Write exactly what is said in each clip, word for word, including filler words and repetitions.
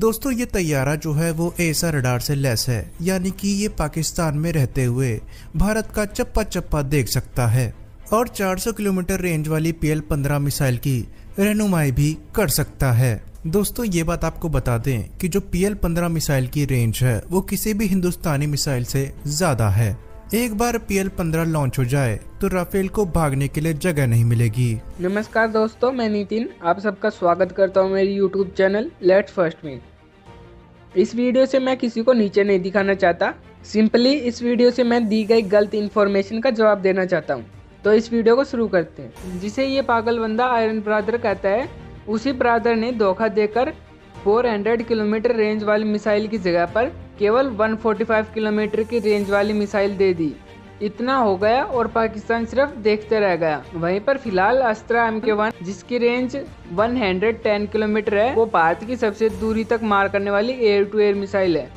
दोस्तों ये तैयारा जो है वो एएसआर रडार से लैस है, यानी कि ये पाकिस्तान में रहते हुए भारत का चप्पा चप्पा देख सकता है और चार सौ किलोमीटर रेंज वाली पी एल पंद्रह मिसाइल की रहनुमाई भी कर सकता है। दोस्तों ये बात आपको बता दें कि जो पी एल पंद्रह मिसाइल की रेंज है वो किसी भी हिंदुस्तानी मिसाइल से ज्यादा है। एक बार पी एल पंद्रह लॉन्च हो जाए तो राफेल को भागने के लिए जगह नहीं मिलेगी। नमस्कार दोस्तों, मैं नितिन आप सबका स्वागत करता हूं मेरी यूट्यूब चैनल लेट्स फर्स्ट में। इस वीडियो से मैं किसी को नीचे नहीं दिखाना चाहता, सिंपली इस वीडियो से मैं दी गई गलत इन्फॉर्मेशन का जवाब देना चाहता हूं। तो इस वीडियो को शुरू करते हैं। जिसे ये पागल बंदा आयरन ब्रादर कहता है, उसी ब्रादर ने धोखा देकर चार सौ किलोमीटर रेंज वाली मिसाइल की जगह पर केवल एक सौ पैंतालीस किलोमीटर की रेंज वाली मिसाइल दे दी। इतना हो गया और पाकिस्तान सिर्फ देखते रह गया। वहीं पर फिलहाल अस्त्र एम के टू जिसकी रेंज एक सौ दस किलोमीटर है, वो भारत की सबसे दूरी तक मार करने वाली एयर टू एयर मिसाइल है।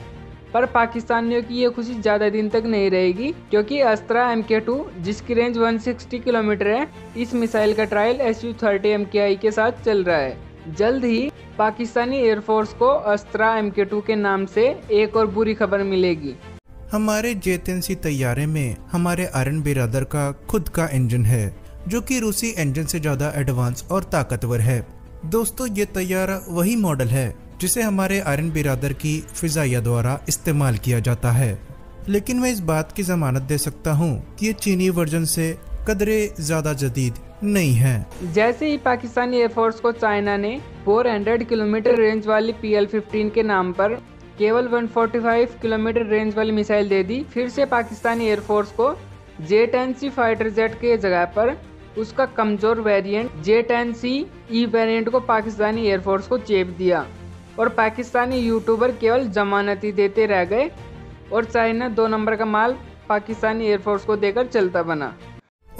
पर पाकिस्तानियों की ये खुशी ज़्यादा दिन तक नहीं रहेगी, क्योंकि अस्त्र एम के टू जिसकी रेंज एक सौ साठ किलोमीटर है, इस मिसाइल का ट्रायल एस यू तीस एम के आई के साथ चल रहा है। जल्द ही पाकिस्तानी एयरफोर्स को अस्त्र एम के टू के नाम से एक और बुरी खबर मिलेगी। हमारे जे टेन सी ई ई तैयारे में हमारे आयरन ब्रादर का खुद का इंजन है, जो कि रूसी इंजन से ज्यादा एडवांस और ताकतवर है। दोस्तों ये तैयारा वही मॉडल है जिसे हमारे आयरन ब्रादर की फिजाइया द्वारा इस्तेमाल किया जाता है, लेकिन मैं इस बात की जमानत दे सकता हूँ कि ये चीनी वर्जन से कदरे ज्यादा जदीद नहीं है। जैसे ही पाकिस्तानी एयरफोर्स को चाइना ने चार सौ किलोमीटर रेंज वाली पी एल पंद्रह के नाम पर केवल एक सौ पैंतालीस किलोमीटर रेंज वाली मिसाइल दे दी, फिर से पाकिस्तानी एयरफोर्स को J ten C fighter jet के जगह पर उसका कमजोर variant J ten C E variant को पाकिस्तानी एयरफोर्स को चेप दिया और पाकिस्तानी यूट्यूबर केवल जमानती देते रह गए और चाइना दो नंबर का माल पाकिस्तानी एयरफोर्स को देकर चलता बना।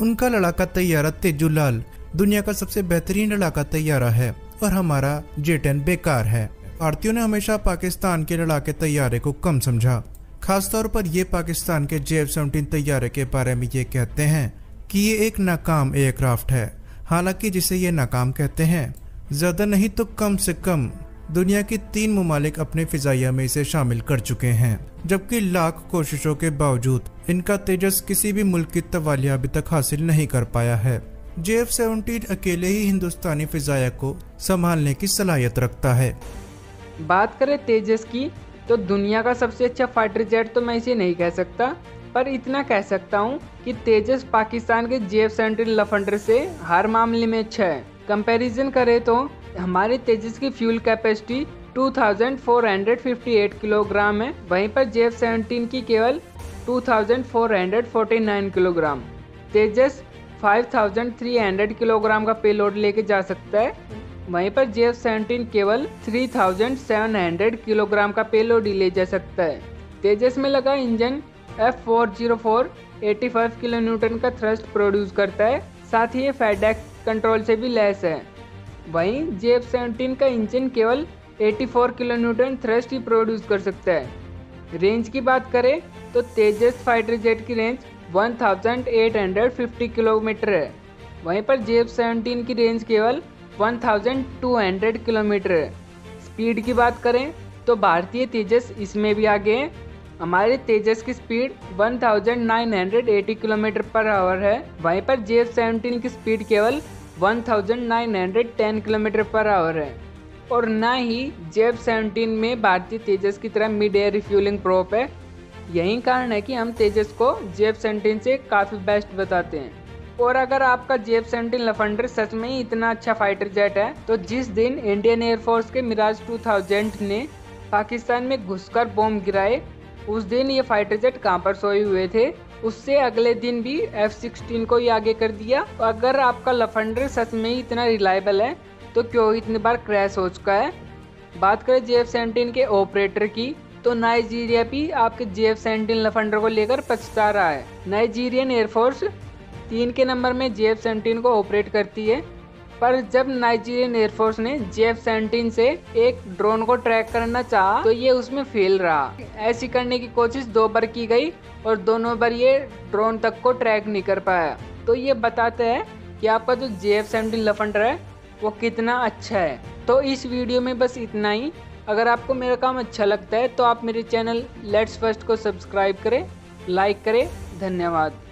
उनका लड़ाका तैयारा तेजुलाल दुनिया का सबसे बेहतरीन लड़ाका तैयारा है और हमारा जे टेन बेकार है। भारतीयों ने हमेशा पाकिस्तान के लड़ाके तैयारे को कम समझा। खासतौर पर ये पाकिस्तान के जे एफ सत्रह तैयारे के बारे में ये कहते हैं कि ये एक नाकाम एयरक्राफ्ट है, हालांकि जिसे ये नाकाम कहते हैं ज्यादा नहीं तो कम से कम दुनिया के तीन मुमालिक अपने फिजाइया में इसे शामिल कर चुके हैं, जबकि लाख कोशिशों के बावजूद इनका तेजस किसी भी मुल्क की तवालिया अभी तक हासिल नहीं कर पाया है। जे एफ सत्रह अकेले ही हिंदुस्तानी फिजाइया को संभालने की सलाहियत रखता है। बात करें तेजस की तो दुनिया का सबसे अच्छा फाइटर जेट तो मैं इसे नहीं कह सकता, पर इतना कह सकता हूँ कि तेजस पाकिस्तान के जे एफ सत्रह लफंडर से हर मामले में अच्छा है। कंपैरिजन करें तो हमारे तेजस की फ्यूल कैपेसिटी चौबीस सौ अट्ठावन किलोग्राम है, वहीं पर जे एफ सत्रह की केवल चौबीस सौ उनचास किलोग्राम। तेजस पाँच हज़ार तीन सौ किलोग्राम का पेलोड लेके जा सकता है, वहीं पर जे एफ सत्रह केवल तीन हज़ार सात सौ किलोग्राम का पेलोड ही ले जा सकता है। तेजस में लगा इंजन एफ चार सौ चार पचासी किलो न्यूटन का थ्रस्ट प्रोड्यूस करता है, साथ ही ये फेडेक्स कंट्रोल से भी लैस है। वहीं जे एफ सत्रह का इंजन केवल चौरासी किलो न्यूटन थ्रस्ट ही प्रोड्यूस कर सकता है। रेंज की बात करें तो तेजस फाइटर जेट की रेंज अठारह सौ पचास किलोमीटर है, वहीं पर जे एफ सत्रह की रेंज केवल बारह सौ किलोमीटर है। स्पीड की बात करें तो भारतीय तेजस इसमें भी आगे हैं। हमारे तेजस की स्पीड उन्नीस सौ अस्सी किलोमीटर पर आवर है, वहीं पर जे एफ सत्रह की स्पीड केवल उन्नीस सौ दस किलोमीटर पर आवर है। और ना ही जे एफ सत्रह में भारतीय तेजस की तरह मिड एयर रिफ्यूलिंग प्रोप है। यही कारण है कि हम तेजस को जे एफ सत्रह से काफ़ी बेस्ट बताते हैं। और अगर आपका जे एफ सत्रह लफंडर सच में ही इतना अच्छा फाइटर जेट है तो जिस दिन इंडियन एयरफोर्स के मिराज दो हज़ार ने पाकिस्तान में घुसकर बॉम्ब गिराए, उस दिन ये फाइटर जेट कहाँ पर सोए हुए थे, उससे अगले दिन भी एफ सिक्सटीन को ही आगे कर दिया। अगर आपका लफंडर सच में ही इतना रिलायबल है तो क्यों इतनी बार क्रैश हो चुका है। बात करें जे एफ सत्रह के ऑपरेटर की तो नाइजीरिया भी आपके जे एफ सत्रह लफंडर को लेकर पछता रहा है। नाइजीरियन एयरफोर्स तीन के नंबर में जे एफ सत्रह को ऑपरेट करती है, पर जब नाइजीरियन एयरफोर्स ने जे एफ सत्रह से एक ड्रोन को ट्रैक करना चाहा तो ये उसमें फेल रहा। ऐसी करने की कोशिश दो बार की गई और दोनों बार ये ड्रोन तक को ट्रैक नहीं कर पाया। तो ये बताते हैं कि आपका जो जे एफ सत्रह लफंडर है वो कितना अच्छा है। तो इस वीडियो में बस इतना ही। अगर आपको मेरा काम अच्छा लगता है तो आप मेरे चैनल लेट्स फर्स्ट को सब्सक्राइब करें, लाइक करें। धन्यवाद।